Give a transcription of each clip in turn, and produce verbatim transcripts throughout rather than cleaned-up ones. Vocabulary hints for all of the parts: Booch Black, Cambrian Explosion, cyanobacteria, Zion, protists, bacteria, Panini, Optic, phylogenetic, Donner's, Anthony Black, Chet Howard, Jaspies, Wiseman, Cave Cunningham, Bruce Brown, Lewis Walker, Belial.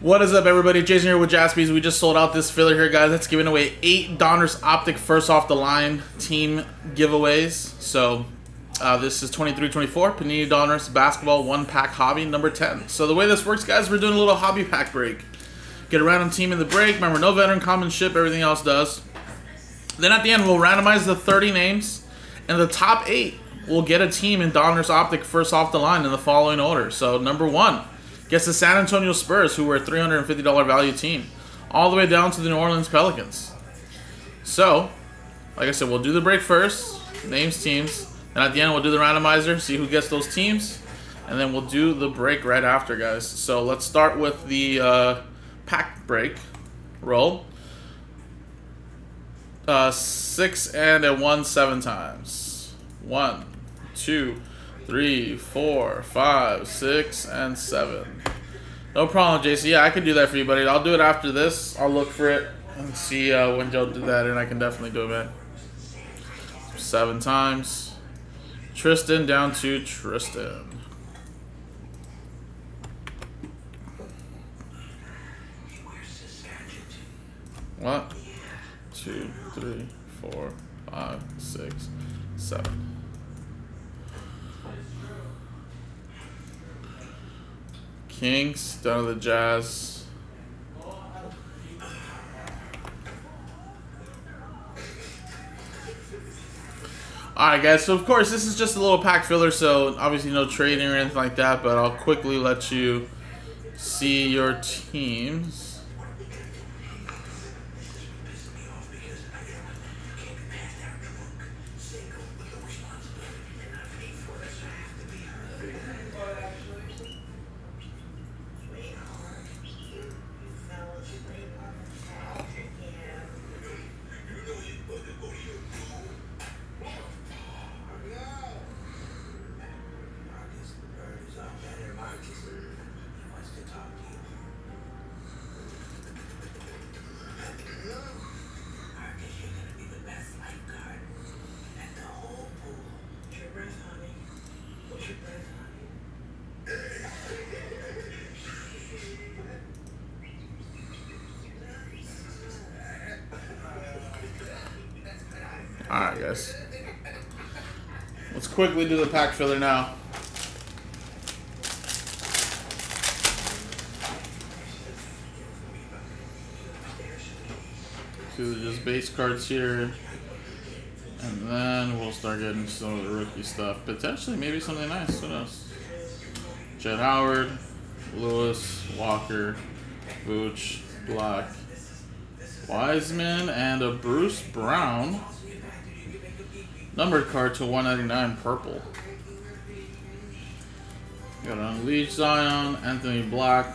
What is up, everybody? Jason here with Jaspies. We just sold out this filler here, guys. That's giving away eight Donner's Optic first off the line team giveaways. So uh, this is twenty-three twenty-four Panini Donner's Basketball One Pack Hobby number ten. So the way this works, guys, we're doing a little hobby pack break. Get a random team in the break. Remember, no veteran, common ship, everything else does. Then at the end, we'll randomize the thirty names, and the top eight will get a team in Donner's Optic first off the line in the following order. So number one gets the San Antonio Spurs, who were a three hundred fifty dollar value team, all the way down to the New Orleans Pelicans. So, like I said, we'll do the break first, names, teams, and at the end we'll do the randomizer, see who gets those teams, and then we'll do the break right after, guys. So let's start with the uh, pack break roll. Uh, six and a one seven times. One, two, three, four, five, six, and seven. No problem, J C. Yeah, I can do that for you, buddy. I'll do it after this. I'll look for it and see uh, when Joe did that, and I can definitely do it, man. Seven times. Tristan down to Tristan. What? Two, three, four, five, six, seven. Kings down to the Jazz. Alright, guys, so of course this is just a little pack filler, so obviously no trading or anything like that, but I'll quickly let you see your teams. Alright, guys, let's quickly do the pack filler now. So just base cards here, and then we'll start getting some of the rookie stuff. Potentially, maybe something nice. Who knows? Chet Howard, Lewis Walker, Booch Black, Wiseman, and a Bruce Brown. Numbered card to one ninety-nine purple. Got an Unleashed Zion, Anthony Black,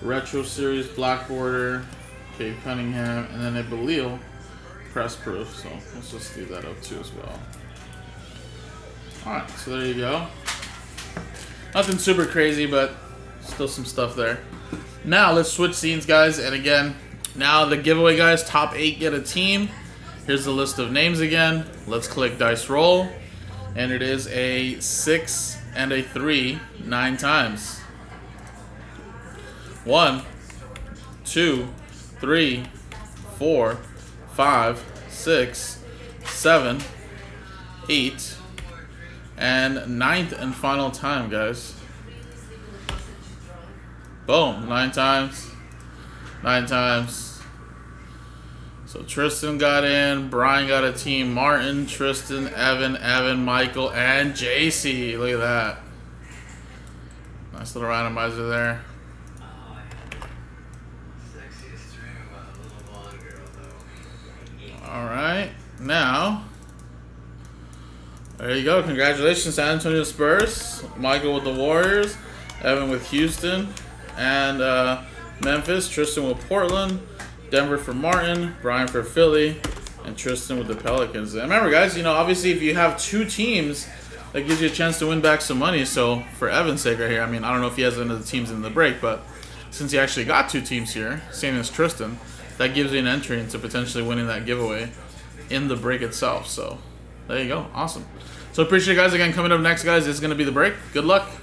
Retro Series Black Border, Cave Cunningham, and then a Belial press proof. So let's just leave that up too as well. Alright, so there you go. Nothing super crazy, but still some stuff there. Now let's switch scenes, guys, and again, now the giveaway, guys, top eight get a team. Here's the list of names again. Let's click dice roll, and it is a six and a three, nine times. One, two, three, four, five, six, seven, eight, and ninth and final time, guys. Boom, nine times, nine times. So Tristan got in, Brian got a team, Martin, Tristan, Evan, Evan, Michael, and J C. Look at that. Nice little randomizer there. Alright, now, there you go. Congratulations, San Antonio Spurs. Michael with the Warriors, Evan with Houston, and uh, Memphis, Tristan with Portland, Denver for Martin, Brian for Philly, and Tristan with the Pelicans. And remember, guys, you know, obviously if you have two teams, that gives you a chance to win back some money. So for Evan's sake right here, I mean, I don't know if he has any of the teams in the break, but since he actually got two teams here, same as Tristan, that gives you an entry into potentially winning that giveaway in the break itself. So there you go. Awesome. So appreciate you guys again. Coming up next, guys, it's going to be the break. Good luck.